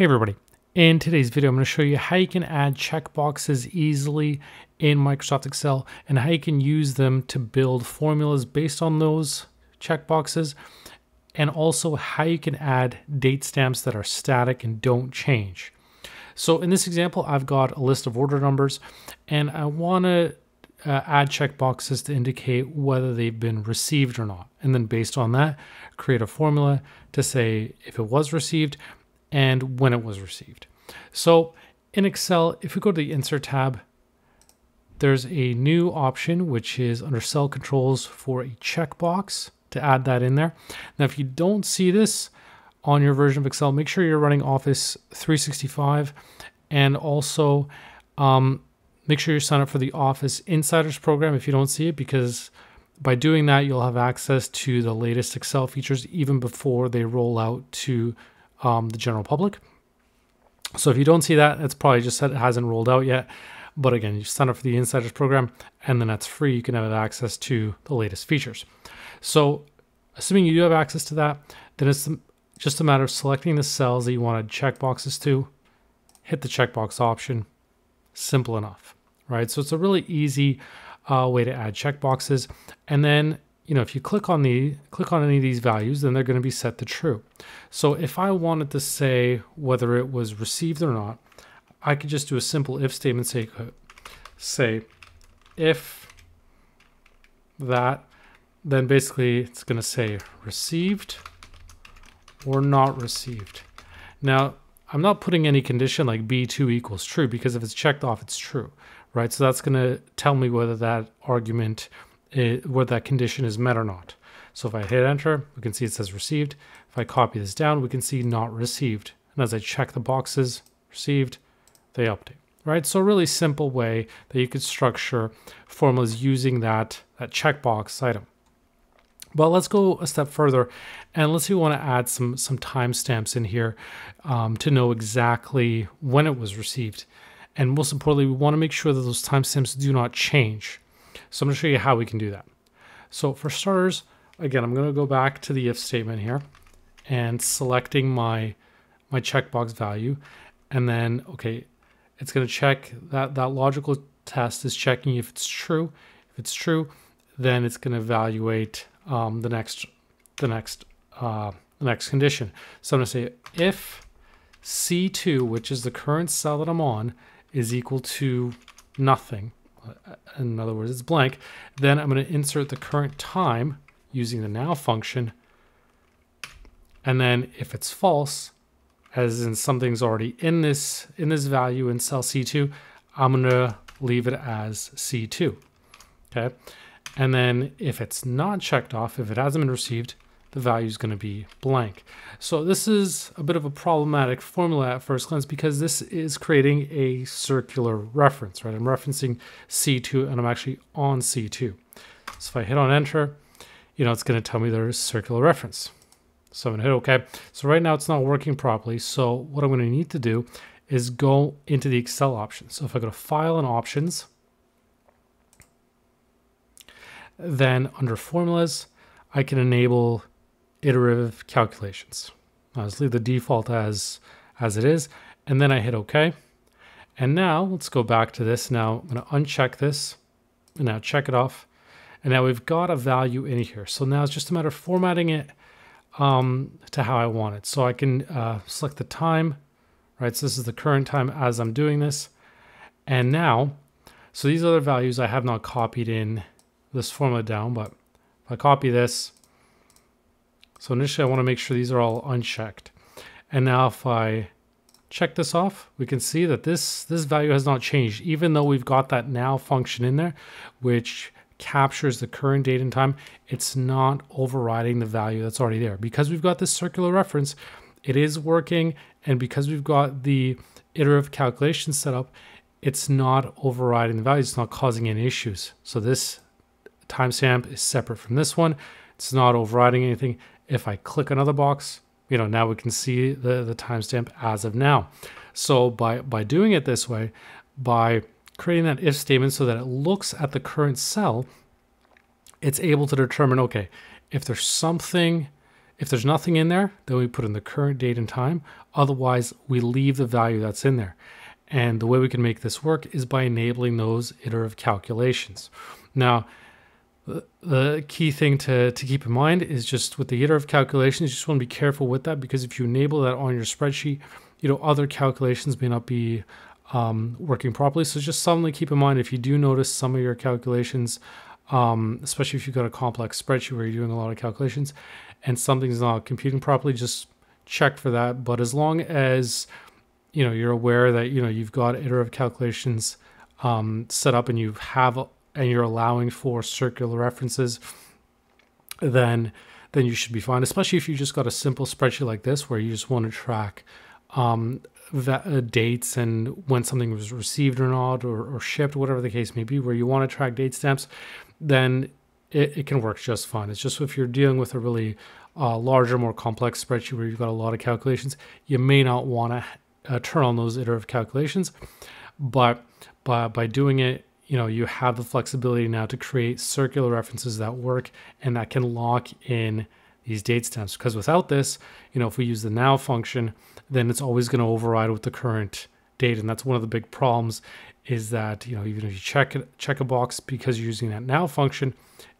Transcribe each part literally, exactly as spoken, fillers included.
Hey everybody, in today's video I'm going to show you how you can add checkboxes easily in Microsoft Excel and how you can use them to build formulas based on those checkboxes, and also how you can add date stamps that are static and don't change. So in this example I've got a list of order numbers and I want to Uh, add checkboxes to indicate whether they've been received or not. And then based on that, create a formula to say if it was received and when it was received. So in Excel, if we go to the Insert tab, there's a new option, which is under Cell Controls for a checkbox to add that in there. Now, if you don't see this on your version of Excel, make sure you're running Office three sixty-five, and also, um, make sure you sign up for the Office Insiders program if you don't see it, because by doing that, you'll have access to the latest Excel features even before they roll out to um, the general public. So if you don't see that, that's probably just that it hasn't rolled out yet. But again, you sign up for the Insiders program and then that's free. You can have access to the latest features. So assuming you do have access to that, then it's just a matter of selecting the cells that you want to check boxes to, hit the checkbox option. Simple enough. Right, so it's a really easy uh, way to add checkboxes, and then you know if you click on the click on any of these values, then they're going to be set to true. So if I wanted to say whether it was received or not, I could just do a simple if statement. Say say if that, then basically it's going to say received or not received. Now, I'm not putting any condition like B two equals true, because if it's checked off, it's true, right? So that's going to tell me whether that argument, is, whether that condition is met or not. So if I hit enter, we can see it says received. If I copy this down, we can see not received. And as I check the boxes, received, they update, right? So a really simple way that you could structure formulas using that, that checkbox item. But let's go a step further, and let's see if we want to add some some timestamps in here um, to know exactly when it was received. And most importantly, we want to make sure that those timestamps do not change. So I'm going to show you how we can do that. So for starters, again, I'm going to go back to the if statement here and selecting my my checkbox value, and then okay, it's going to check that that logical test is checking if it's true. If it's true, then it's going to evaluate Um, the next, the next, uh, the next condition. So I'm going to say if C two, which is the current cell that I'm on, is equal to nothing, in other words, it's blank, then I'm going to insert the current time using the now function. And then if it's false, as in something's already in this in this value in cell C two, I'm going to leave it as C two. Okay. And then if it's not checked off, if it hasn't been received, the value is going to be blank. So this is a bit of a problematic formula at first glance, because this is creating a circular reference, right? I'm referencing C two and I'm actually on C two. So if I hit on enter, you know, it's going to tell me there's circular reference. So I'm going to hit OK. So right now it's not working properly. So what I'm going to need to do is go into the Excel options. So if I go to File and Options, then under formulas, I can enable iterative calculations. I'll just leave the default as, as it is. And then I hit OK. And now let's go back to this. Now I'm going to uncheck this and now check it off. And now we've got a value in here. So now it's just a matter of formatting it um, to how I want it. So I can uh, select the time, right? So this is the current time as I'm doing this. And now, so these other values I have not copied in this formula down, but if I copy this, so initially I want to make sure these are all unchecked. And now if I check this off, we can see that this, this value has not changed, even though we've got that now function in there, which captures the current date and time. It's not overriding the value that's already there. Because we've got this circular reference, it is working. And because we've got the iterative calculation set up, it's not overriding the value. It's not causing any issues. So this timestamp is separate from this one. It's not overriding anything. If I click another box, you know, now we can see the, the timestamp as of now. So by, by doing it this way, by creating that if statement so that it looks at the current cell, it's able to determine, okay, if there's something, If there's nothing in there, then we put in the current date and time. Otherwise, we leave the value that's in there. And the way we can make this work is by enabling those iterative calculations. Now, the key thing to, to keep in mind is just with the iterative calculations, you just want to be careful with that, because if you enable that on your spreadsheet, you know, other calculations may not be um, working properly. So just something to keep in mind if you do notice some of your calculations, um, especially if you've got a complex spreadsheet where you're doing a lot of calculations and something's not computing properly, just check for that. But as long as, you know, you're aware that, you know, you've got iterative calculations um, set up and you have a, and you're allowing for circular references, then then you should be fine, especially if you just got a simple spreadsheet like this where you just want to track um, that, uh, dates and when something was received or not, or, or shipped, whatever the case may be, where you want to track date stamps, then it, it can work just fine. It's just if you're dealing with a really uh, larger, more complex spreadsheet where you've got a lot of calculations, you may not want to uh, turn on those iterative calculations, but by, by doing it, you know, you have the flexibility now to create circular references that work and that can lock in these date stamps. Because without this, you know, if we use the now function, then it's always going to override with the current date. And that's one of the big problems, is that, you know, even if you check it, check a box because you're using that now function,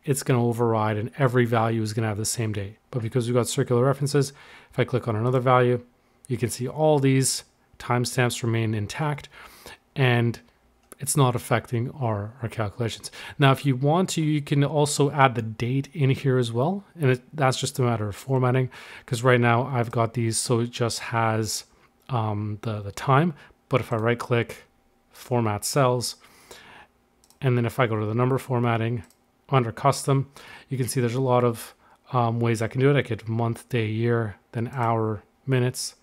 it's going to override and every value is going to have the same date. But because we've got circular references, if I click on another value, you can see all these timestamps remain intact and it's not affecting our, our calculations. Now, if you want to, you can also add the date in here as well. And it, that's just a matter of formatting, because right now I've got these, so it just has um, the, the time. But if I right click, format cells, and then if I go to the number formatting under custom, you can see there's a lot of um, ways I can do it. I could month, day, year, then hour, minutes,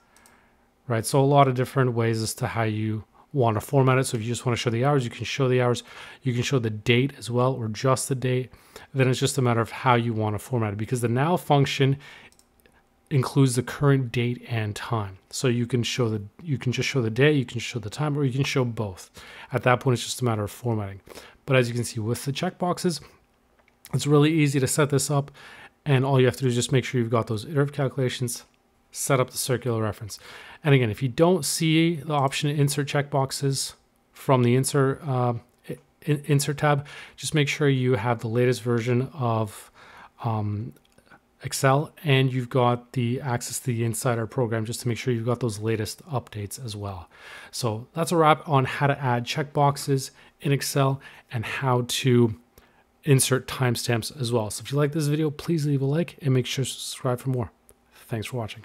right? So a lot of different ways as to how you want to format it. So if you just want to show the hours, you can show the hours. You can show the date as well, or just the date. Then it's just a matter of how you want to format it, because the now function includes the current date and time. So you can show the, you can just show the day, you can show the time, or you can show both. At that point, it's just a matter of formatting. But as you can see with the checkboxes, it's really easy to set this up. And all you have to do is just make sure you've got those iterative calculations, set up the circular reference. And again, if you don't see the option to insert checkboxes from the insert uh, insert tab, just make sure you have the latest version of um, Excel and you've got the access to the Insider program, just to make sure you've got those latest updates as well. So that's a wrap on how to add checkboxes in Excel and how to insert timestamps as well. So if you like this video, please leave a like and make sure to subscribe for more. Thanks for watching.